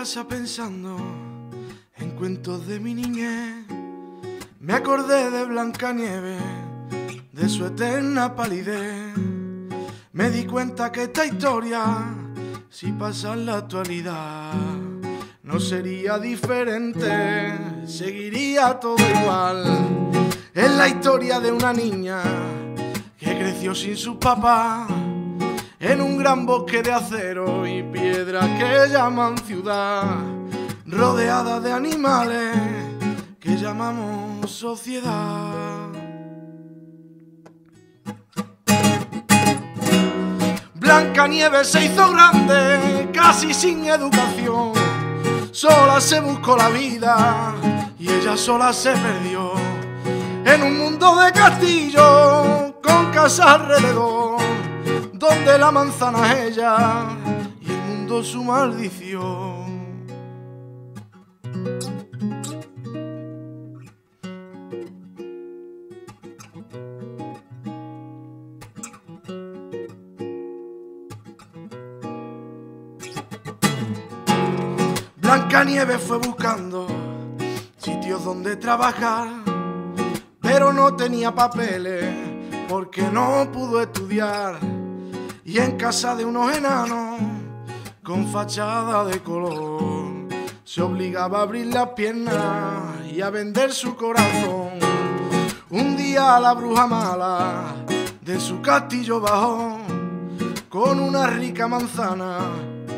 casa pensando en cuentos de mi niñez. Me acordé de Blancanieves, de su eterna palidez. Me di cuenta que esta historia, si pasa en la actualidad, no sería diferente, seguiría todo igual. Es la historia de una niña que creció sin su papá, en un gran bosque de acero y piedra que llaman ciudad, rodeada de animales que llamamos sociedad. Blancanieves se hizo grande, casi sin educación. Sola se buscó la vida y ella sola se perdió. En un mundo de castillos con casas alrededor, donde la manzana es ella y el mundo su maldición. Blancanieves fue buscando sitios donde trabajar, pero no tenía papeles porque no pudo estudiar. Y en casa de unos enanos con fachada de color, se obligaba a abrir las piernas y a vender su corazón. Un día la bruja mala de su castillo bajó, con una rica manzana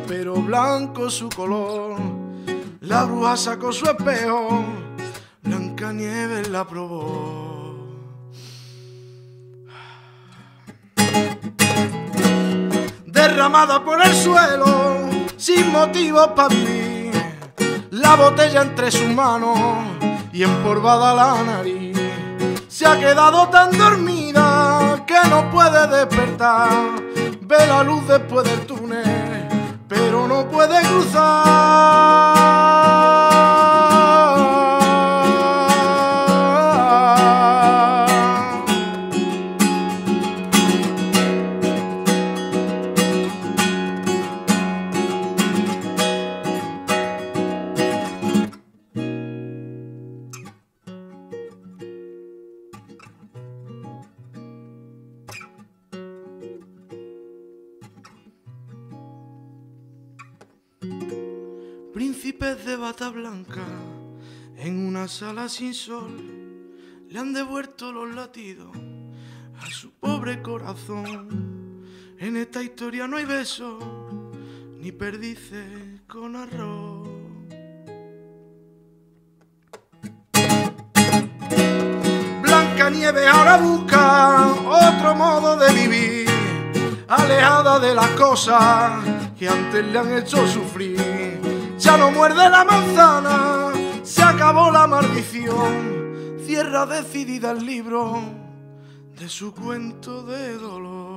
pero blanco su color. La bruja sacó su espejo, Blancanieves la probó. Derramada por el suelo, sin motivos para vivir, la botella entre sus manos y empolvada la nariz. Se ha quedado tan dormida que no puede despertar, ve la luz después del túnel, pero no puede cruzar. Príncipes de bata blanca en una sala sin sol le han devuelto los latidos a su pobre corazón. En esta historia no hay besos ni perdices con arroz. Blancanieves ahora busca otro modo de vivir, alejada de las cosas que antes le han hecho sufrir. Ya no muerde la manzana, se acabó la maldición. Cierra decidida el libro de su cuento de dolor.